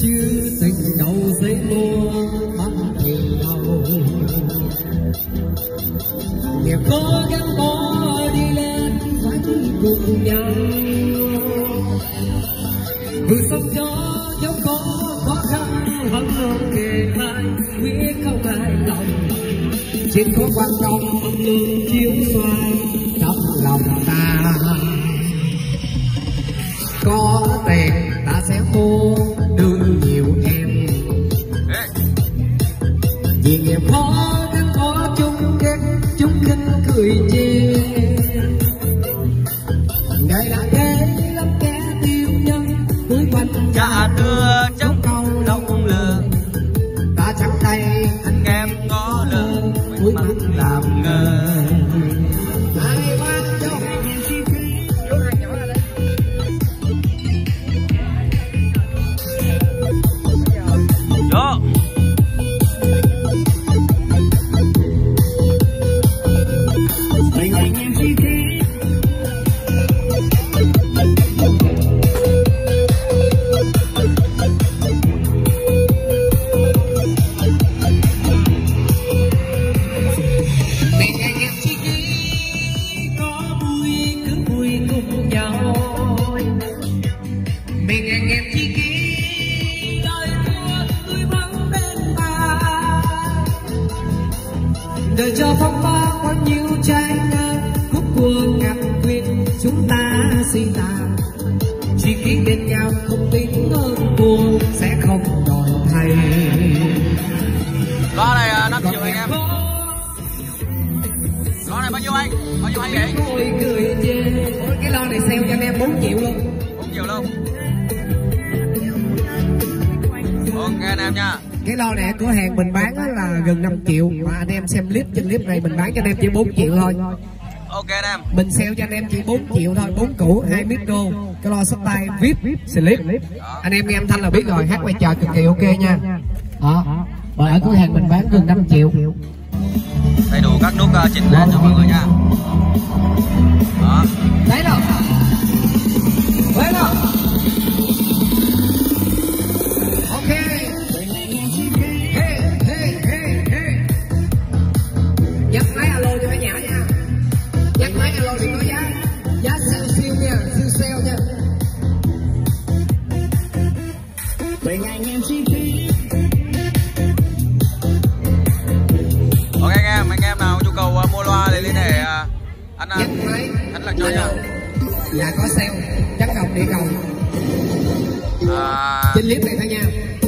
chứ tình đầu dễ mua bắn tiền đầu nghiệp có gắn bó đi lên phải cùng nhau vừa sống gió dẫu có khó khăn vẫn không kề vai quyết không ai lòng trên có quan trọng luôn chiếu xoay trong lòng ta có tiền ta sẽ mua đương nhiều em vì em khó đến khó chung kết chúng khinh cười chê ngày là thế lắm kẻ tiêu nhân cưới quanh cha đưa trong câu đông lường ta trắng tay anh em có lương cuối mắt làm ngơ đời cho phong ba bao nhiêu trái ngang khúc cua ngặt quyệt chúng ta si tàn chỉ khi bên nhau không tính ơn buồn sẽ không đòi thay lo này 5 triệu anh em lo này bao nhiêu anh vậy ôi cười chê cái lo này xem cho anh em 4 triệu luôn 4 triệu luôn ok em nha. Cái lo này cửa hàng mình bán là gần 5 triệu mà anh em xem clip, trên clip này mình bán cho anh em chỉ 4 triệu thôi. Ok anh em. Mình sale cho anh em chỉ 4 triệu thôi, 4 củ, 2 micro, cái lo sắp tay VIP, slip. Anh em nghe âm thanh là biết rồi, hát quay trò cực kỳ ok nha. Đó. Rồi ở cửa hàng mình bán gần 5 triệu. Đầy đủ các nút chỉnh lên cho mọi người nha. Đó. Đấy đâu. Đấy đâu. Ok anh em nào nhu cầu mua loa thì liên hệ anh Lộc cho nha. Dạ có sale, chắc đồng địa cầu. Trên clip này thôi nha.